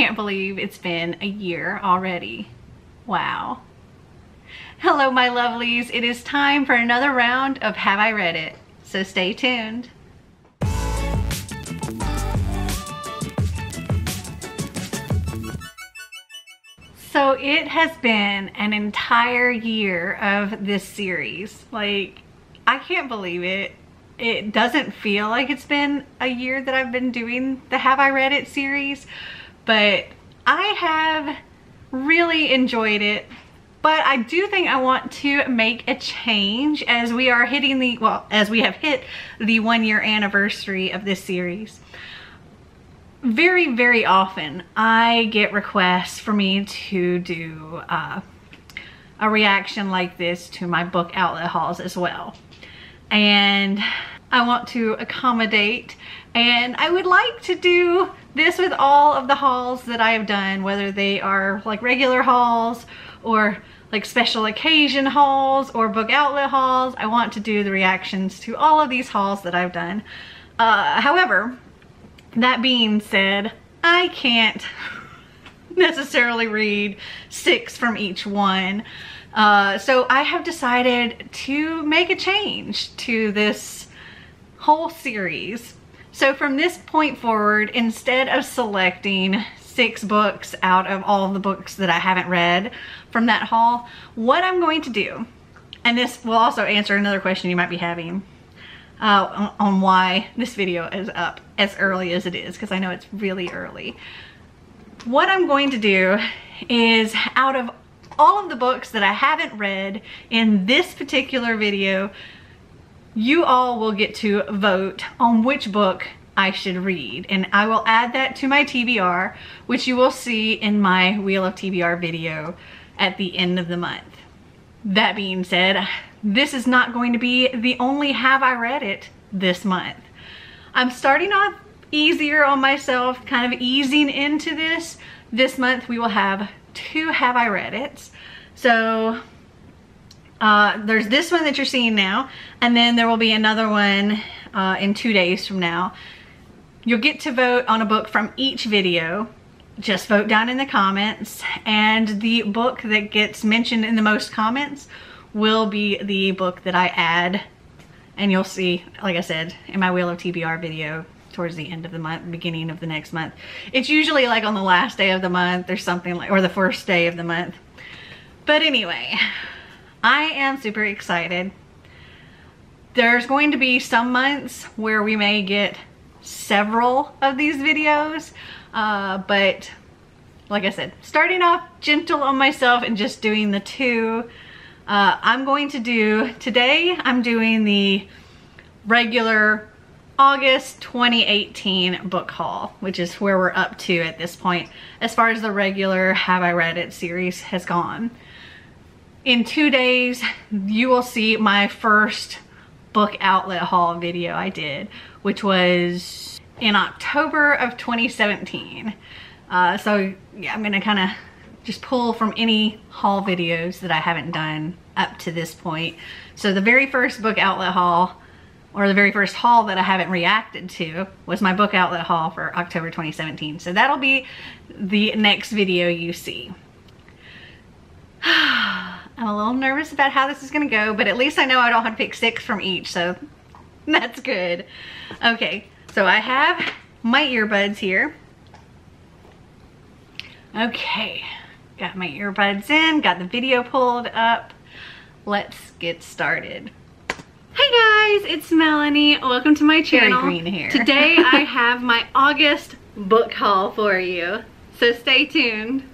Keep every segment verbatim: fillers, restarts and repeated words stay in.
can't believe it's been a year already. Wow. Hello, my lovelies. It is time for another round of Have I Read It? So stay tuned. So it has been an entire year of this series. Like, I can't believe it. It doesn't feel like it's been a year that I've been doing the Have I Read It series, but I have really enjoyed it. But I do think I want to make a change as we are hitting the, well, as we have hit the one year anniversary of this series. Very, very often I get requests for me to do uh, a reaction like this to my book outlet hauls as well. And I want to accommodate, and I would like to do this with all of the hauls that I have done, whether they are like regular hauls or like special occasion hauls or book outlet hauls. I want to do the reactions to all of these hauls that I've done. Uh, however, that being said, I can't necessarily read six from each one. Uh, so I have decided to make a change to this whole series. So from this point forward, instead of selecting six books out of all the books that I haven't read from that haul, what I'm going to do, and this will also answer another question you might be having, Uh, on, on why this video is up as early as it is, because I know it's really early. What I'm going to do is, out of all of the books that I haven't read in this particular video, you all will get to vote on which book I should read, and I will add that to my T B R, which you will see in my Wheel of T B R video at the end of the month. That being said, this is not going to be the only Have I Read It this month. I'm starting off easier on myself, kind of easing into this. This month we will have two Have I Read It's. So uh, there's this one that you're seeing now, and then there will be another one uh, in two days from now. You'll get to vote on a book from each video. Just vote down in the comments, and the book that gets mentioned in the most comments will be the book that I add, and you'll see, like I said, in my Wheel of T B R video towards the end of the month, beginning of the next month. It's usually like on the last day of the month or something, like, or the first day of the month. But anyway, I am super excited. There's going to be some months where we may get several of these videos, uh, but like I said, starting off gentle on myself and just doing the two. Uh, I'm going to do, today I'm doing the regular August twenty eighteen book haul, which is where we're up to at this point as far as the regular Have I Read It series has gone. In two days you will see my first book outlet haul video I did, which was in October of twenty seventeen. Uh, so yeah, I'm gonna kind of just pull from any haul videos that I haven't done up to this point. So the very first book outlet haul, or the very first haul that I haven't reacted to, was my book outlet haul for October twenty seventeen. So that'll be the next video you see. I'm a little nervous about how this is gonna go, but at least I know I don't have to pick six from each, so that's good. Okay, so I have my earbuds here. Okay. Got my earbuds in, got the video pulled up. Let's get started. Hey guys, it's Melanie. Welcome to my channel. Very green hair. Today I have my August book haul for you, so stay tuned.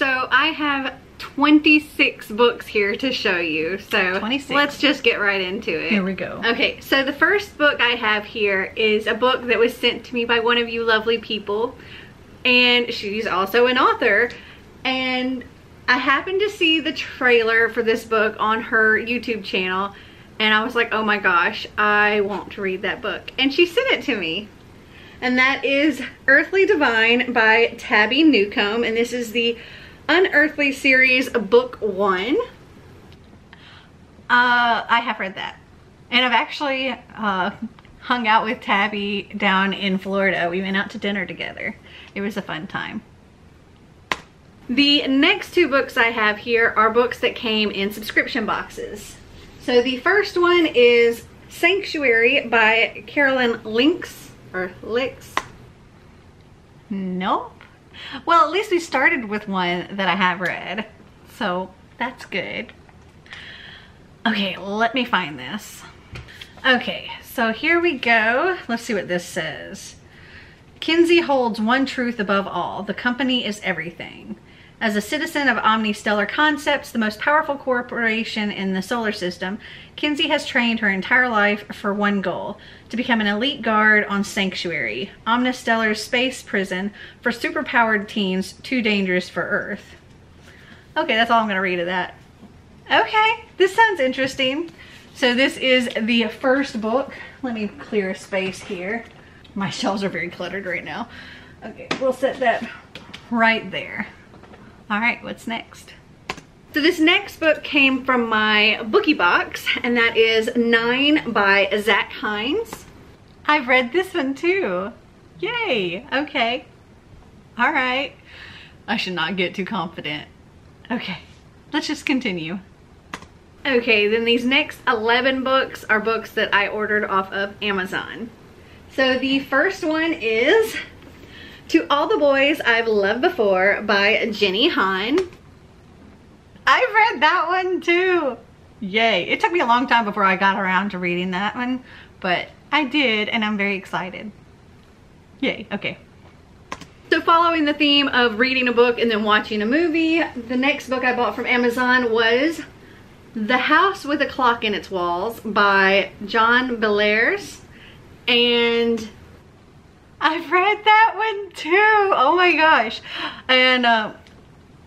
So I have twenty-six books here to show you, so twenty-six. Let's just get right into it. Here we go. Okay, so the first book I have here is a book that was sent to me by one of you lovely people, and she's also an author, and I happened to see the trailer for this book on her YouTube channel, and I was like, oh my gosh, I want to read that book, and she sent it to me. And that is Earthly Divine by Tabby Newcomb, and this is the Unearthly series, book one. Uh, I have read that, and I've actually uh, hung out with Tabby down in Florida. We went out to dinner together. It was a fun time. The next two books I have here are books that came in subscription boxes. So the first one is Sanctuary by Carolyn Links, or Licks. Nope. Well, at least we started with one that I have read, so that's good. Okay, let me find this. Okay, so here we go. Let's see what this says. Kinsey holds one truth above all. The company is everything. As a citizen of Omnistellar Concepts, the most powerful corporation in the solar system, Kinsey has trained her entire life for one goal, to become an elite guard on Sanctuary, Omnistellar's space prison for superpowered teens too dangerous for Earth. Okay, that's all I'm going to read of that. Okay, this sounds interesting. So this is the first book. Let me clear a space here. My shelves are very cluttered right now. Okay, we'll set that right there. All right, what's next? So this next book came from my bookie box, and that is Nine by Zach Hines. I've read this one too. Yay, okay. All right. I should not get too confident. Okay, let's just continue. Okay, then these next eleven books are books that I ordered off of Amazon. So the first one is To All the Boys I've Loved Before by Jenny Han. I've read that one too. Yay. It took me a long time before I got around to reading that one, but I did, and I'm very excited. Yay. Okay. So following the theme of reading a book and then watching a movie, the next book I bought from Amazon was The House with a Clock in Its Walls by John Bellairs. And I've read that one too. Oh my gosh. And uh,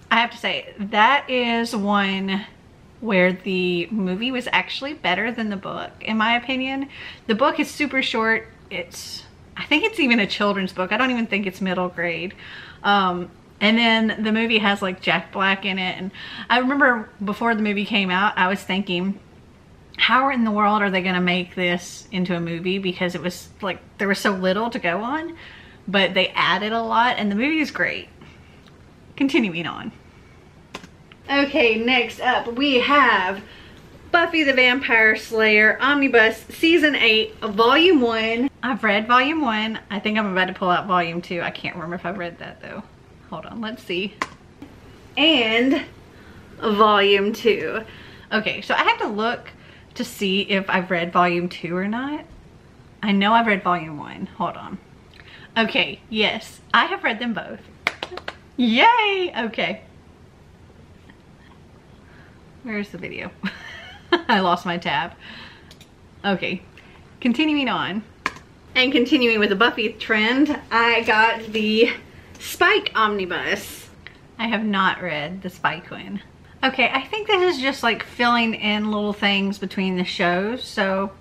I have to say, that is one where the movie was actually better than the book, in my opinion. The book is super short. It's, I think it's even a children's book. I don't even think it's middle grade. Um, and then the movie has like Jack Black in it. And I remember before the movie came out, I was thinking, how in the world are they going to make this into a movie? Because it was like, there was so little to go on, but they added a lot, and the movie is great. Continuing on. Okay, next up we have Buffy the Vampire Slayer Omnibus Season eight, Volume one. I've read Volume one. I think I'm about to pull out Volume two. I can't remember if I've read that though. Hold on, let's see. And Volume two. Okay, so I have to look to see if I've read Volume two or not. I know I've read Volume one. Hold on. Okay, yes, I have read them both. Yay! Okay. Where's the video? I lost my tab. Okay, continuing on. And continuing with the Buffy trend, I got the Spike Omnibus. I have not read the Spike one. Okay, I think this is just like filling in little things between the shows, so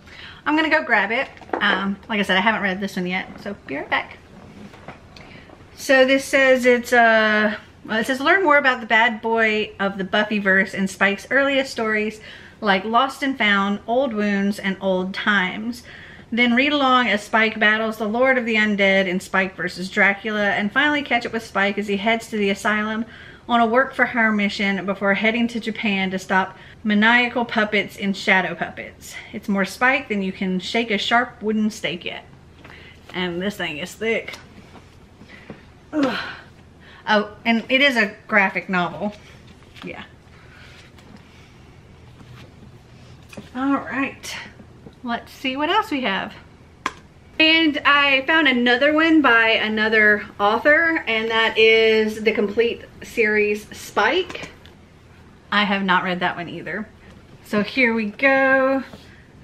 I'm gonna go grab it. Um, like I said, I haven't read this one yet, so be right back. So this says it's uh, well, it says learn more about the bad boy of the Buffyverse and Spike's earliest stories, like Lost and Found, Old Wounds, and Old Times. Then read along as Spike battles the Lord of the Undead in Spike versus Dracula, and finally catch up with Spike as he heads to the asylum on a work-for-hire mission before heading to Japan to stop maniacal puppets and shadow puppets. It's more Spike than you can shake a sharp wooden stake at. And this thing is thick. Ugh. Oh, and it is a graphic novel. Yeah. All right. Let's see what else we have. And I found another one by another author, and that is the complete series Spike. I have not read that one either. So here we go.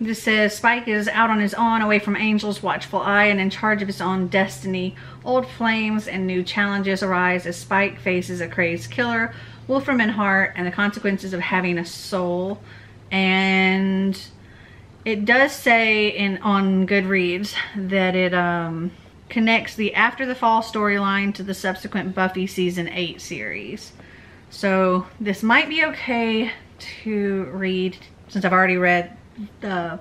This says Spike is out on his own, away from Angel's watchful eye and in charge of his own destiny. Old flames and new challenges arise as Spike faces a crazed killer, Wolfram in heart, and the consequences of having a soul. And it does say in on Goodreads that it um, connects the After the Fall storyline to the subsequent Buffy Season eight series. So this might be okay to read, since I've already read the,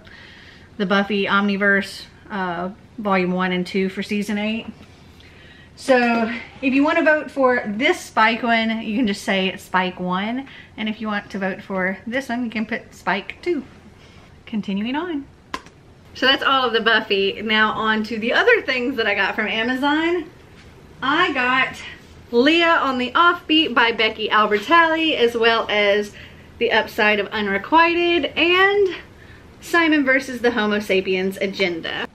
the Buffy Omniverse. uh, volume one and two for season eight. So if you want to vote for this Spike one, you can just say Spike one. And if you want to vote for this one, you can put Spike two. Continuing on. So that's all of the Buffy. Now on to the other things that I got from Amazon. I got Leah on the Offbeat by Becky Albertalli, as well as The Upside of Unrequited and Simon versus the Homo Sapiens Agenda.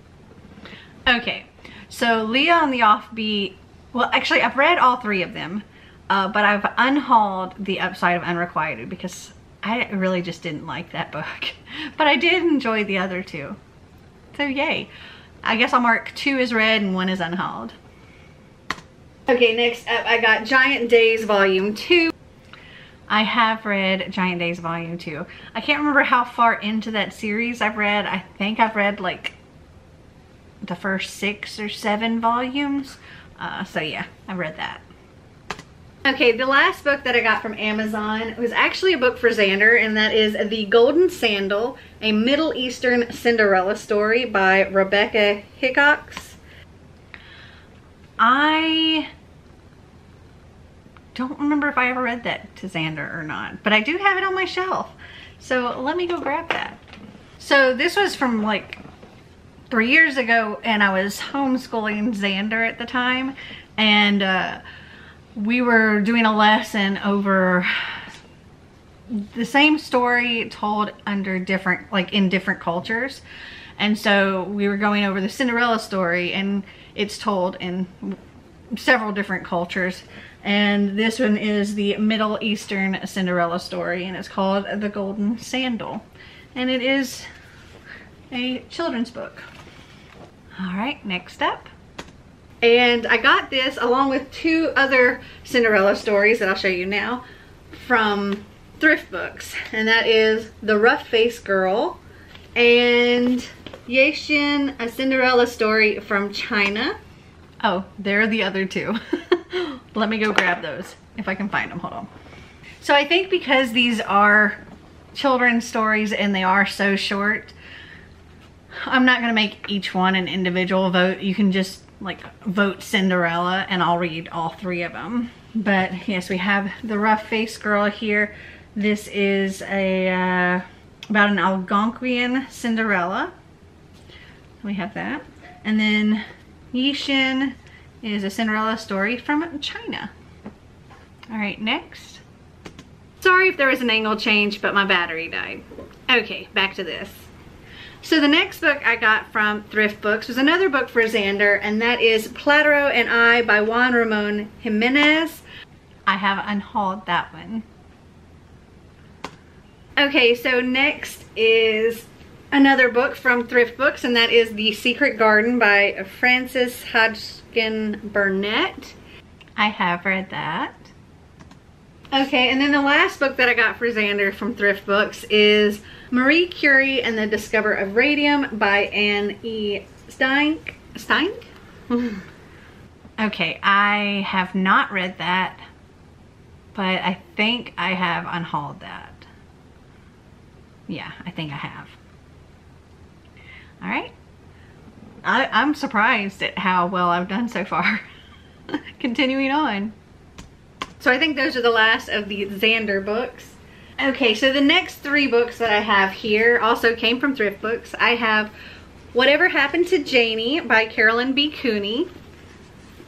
Okay, so Leah on the Offbeat, well actually I've read all three of them, uh, but I've unhauled The Upside of Unrequited because I really just didn't like that book. But I did enjoy the other two. So yay. I guess I'll mark two as read and one as unhauled. Okay, next up I got Giant Days Volume two. I have read Giant Days Volume two. I can't remember how far into that series I've read. I think I've read like the first six or seven volumes. Uh, so yeah, I've read that. Okay, the last book that I got from Amazon was actually a book for Xander, and that is The Golden Sandal, a Middle Eastern Cinderella story by Rebecca Hickox. I don't remember if I ever read that to Xander or not, but I do have it on my shelf. So let me go grab that. So this was from like three years ago, and I was homeschooling Xander at the time, and uh, we were doing a lesson over the same story told under different, like in different cultures. And so we were going over the Cinderella story, and it's told in several different cultures. And this one is the Middle Eastern Cinderella story, and it's called The Golden Sandal. And it is a children's book. All right, next up. And I got this along with two other Cinderella stories that I'll show you now from Thrift Books. And that is The Rough Face Girl and Ye Xin, a Cinderella story from China. Oh, there are the other two. Let me go grab those if I can find them. Hold on. So I think because these are children's stories and they are so short, I'm not going to make each one an individual vote. You can just like vote Cinderella and I'll read all three of them. But yes, we have The Rough Face Girl here. This is a uh, about an Algonquian Cinderella. We have that. And then Ye Xin is a Cinderella story from China. All right, next. Sorry if there was an angle change, but my battery died. Okay, back to this. So the next book I got from Thrift Books was another book for Xander, and that is Platero and I by Juan Ramon Jimenez. I have unhauled that one. Okay, so next is another book from Thrift Books, and that is The Secret Garden by Frances Hodgkin Burnett. I have read that. Okay, and then the last book that I got for Xander from Thrift Books is Marie Curie and the Discover of Radium by Anne E. Steinck. Steinck? Okay, I have not read that, but I think I have unhauled that. Yeah, I think I have. All right. I, I'm surprised at how well I've done so far. Continuing on. So I think those are the last of the Xander books. Okay, so the next three books that I have here also came from Thrift Books. I have Whatever Happened to Janie by Carolyn B. Cooney.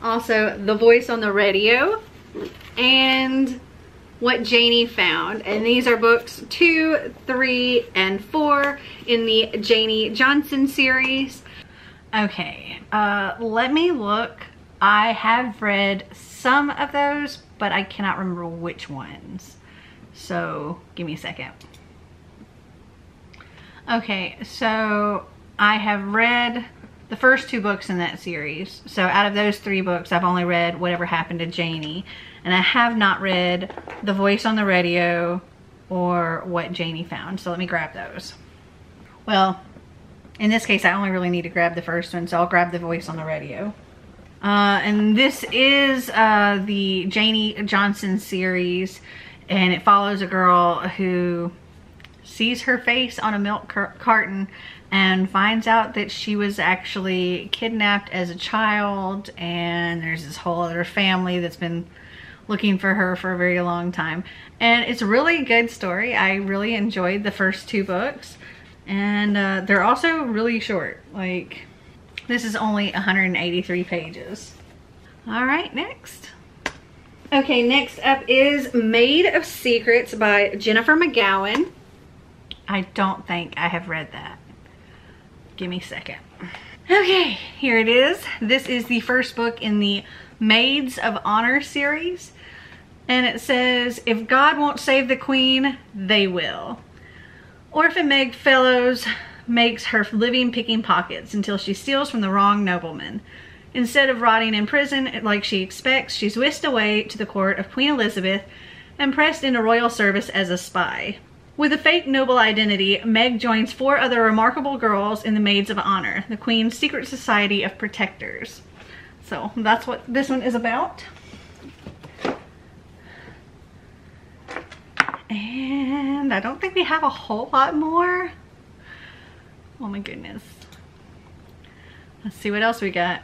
Also, The Voice on the Radio. And What Janie Found. And these are books two, three, and four in the Janie Johnson series. Okay, uh, let me look. I have read some of those, but I cannot remember which ones. So give me a second. Okay, so I have read the first two books in that series. So out of those three books, I've only read Whatever Happened to Janie, and I have not read The Voice on the Radio or What Janie Found. So let me grab those. Well, in this case, I only really need to grab the first one, so I'll grab The Voice on the Radio. Uh, and this is uh, the Janie Johnson series, and it follows a girl who sees her face on a milk carton and finds out that she was actually kidnapped as a child, and there's this whole other family that's been looking for her for a very long time. And it's a really good story. I really enjoyed the first two books, and uh, they're also really short. Like, this is only one hundred eighty-three pages. All right, next. Okay, next up is Maid of Secrets by Jennifer McGowan. I don't think I have read that. Give me a second. Okay, here it is. This is the first book in the Maids of Honor series, and it says, if God won't save the queen, they will. Orphan Meg Fellows makes her living picking pockets until she steals from the wrong nobleman. Instead of rotting in prison like she expects, she's whisked away to the court of Queen Elizabeth and pressed into royal service as a spy. With a fake noble identity, Meg joins four other remarkable girls in the Maids of Honor, the Queen's secret society of protectors. So that's what this one is about. And I don't think we have a whole lot more. Oh my goodness. Let's see what else we got.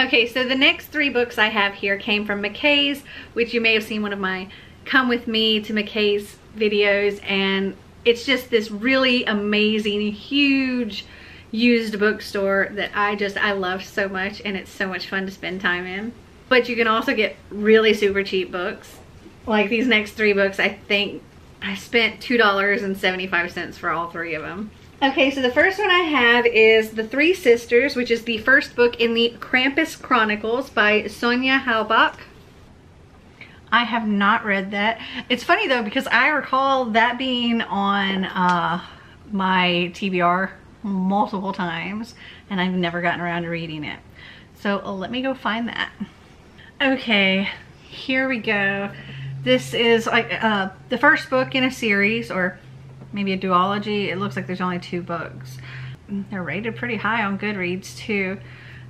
Okay, so the next three books I have here came from McKay's, which you may have seen one of my Come With Me to McKay's videos, and it's just this really amazing, huge, used bookstore that I just, I love so much, and it's so much fun to spend time in. But you can also get really super cheap books. Like these next three books, I think I spent two dollars and seventy-five cents for all three of them. Okay, so the first one I have is The Three Sisters, which is the first book in the Krampus Chronicles by Sonia Halbach. I have not read that. It's funny though, because I recall that being on uh, my T B R multiple times, and I've never gotten around to reading it. So let me go find that. Okay, here we go. This is like uh, the first book in a series, or maybe a duology. It looks like there's only two books. They're rated pretty high on Goodreads too.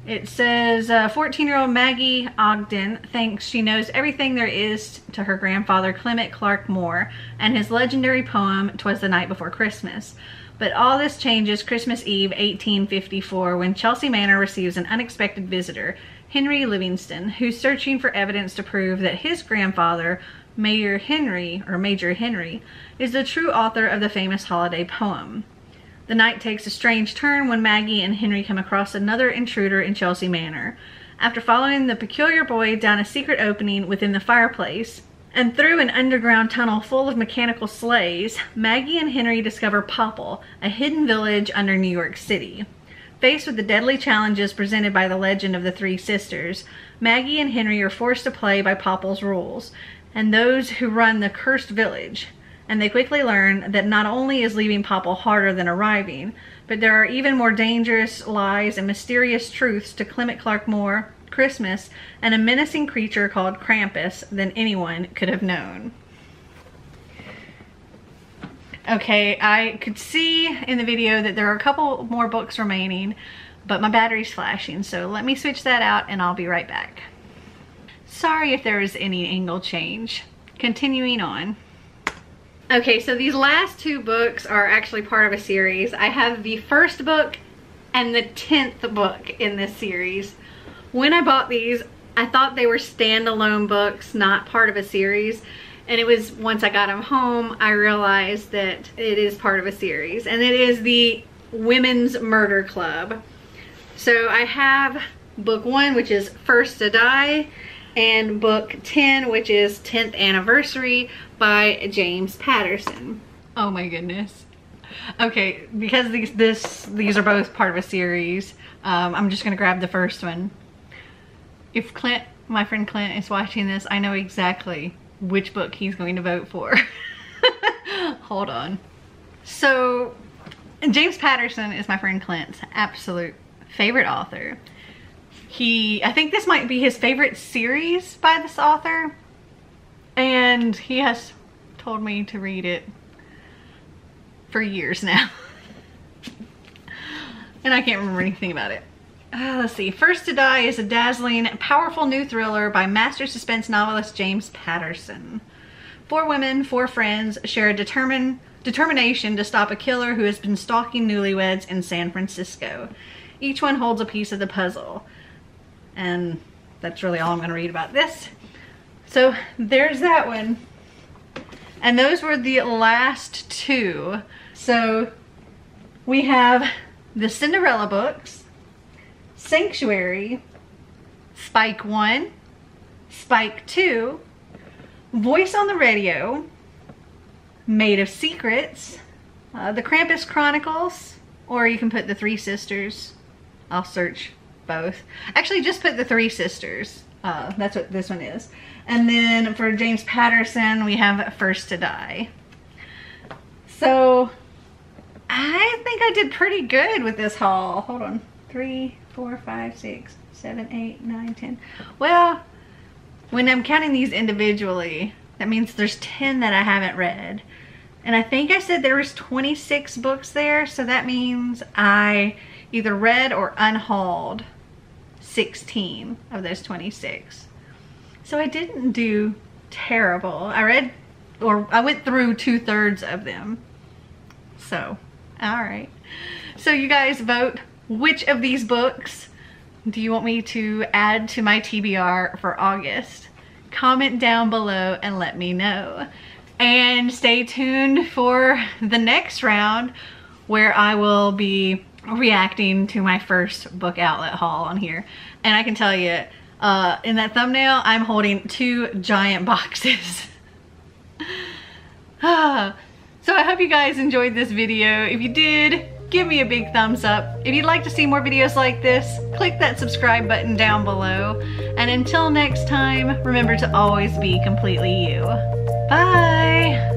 It says fourteen-year-old uh, Maggie Ogden thinks she knows everything there is to her grandfather Clement Clark Moore and his legendary poem, "'Twas the Night Before Christmas." But all this changes Christmas Eve, eighteen fifty-four, when Chelsea Manor receives an unexpected visitor, Henry Livingston, who's searching for evidence to prove that his grandfather, Major Henry, or Major Henry, is the true author of the famous holiday poem. The night takes a strange turn when Maggie and Henry come across another intruder in Chelsea Manor. After following the peculiar boy down a secret opening within the fireplace and through an underground tunnel full of mechanical sleighs, Maggie and Henry discover Popple, a hidden village under New York City. Faced with the deadly challenges presented by the legend of the Three Sisters, Maggie and Henry are forced to play by Popple's rules and those who run the cursed village, and they quickly learn that not only is leaving Popple harder than arriving, but there are even more dangerous lies and mysterious truths to Clement Clark Moore, Christmas, and a menacing creature called Krampus than anyone could have known. Okay, I could see in the video that there are a couple more books remaining, but my battery's flashing, so let me switch that out and I'll be right back. Sorry if there is any angle change. Continuing on. Okay, so these last two books are actually part of a series. I have the first book and the tenth book in this series. When I bought these, I thought they were standalone books, not part of a series. And it was once I got them home, I realized that it is part of a series. And it is the Women's Murder Club. So I have book one, which is First to Die, and book ten, which is tenth Anniversary by James Patterson. Oh my goodness. Okay, because these this these are both part of a series, um, I'm just gonna grab the first one. If Clint, my friend Clint, is watching this, I know exactly which book he's going to vote for. Hold on. So James Patterson is my friend Clint's absolute favorite author. He, I think this might be his favorite series by this author, and he has told me to read it for years now. And I can't remember anything about it. Uh, let's see, First to Die is a dazzling, powerful new thriller by master suspense novelist James Patterson. Four women, four friends, share a determined determination to stop a killer who has been stalking newlyweds in San Francisco. Each one holds a piece of the puzzle. And that's really all I'm going to read about this. So there's that one. And those were the last two. So we have the Cinderella books, Sanctuary, Spike one, Spike two, Voice on the Radio, Maid of Secrets, uh, the Krampus Chronicles, or you can put the Three Sisters. I'll search both. Actually, just put the Three Sisters. Uh, that's what this one is. And then for James Patterson, we have First to Die. So I think I did pretty good with this haul. Hold on. Three, four, five, six, seven, eight, nine, ten. Well, when I'm counting these individually, that means there's ten that I haven't read. And I think I said there was twenty-six books there, so that means I either read or unhauled sixteen of those twenty-six. So I didn't do terrible. I read, or I went through two-thirds of them. So, alright. So you guys vote which of these books do you want me to add to my T B R for August? Comment down below and let me know. And stay tuned for the next round where I will be reacting to my first book outlet haul on here. And I can tell you, uh, in that thumbnail, I'm holding two giant boxes. So I hope you guys enjoyed this video. If you did, give me a big thumbs up. If you'd like to see more videos like this, click that subscribe button down below. And until next time, remember to always be completely you. Bye!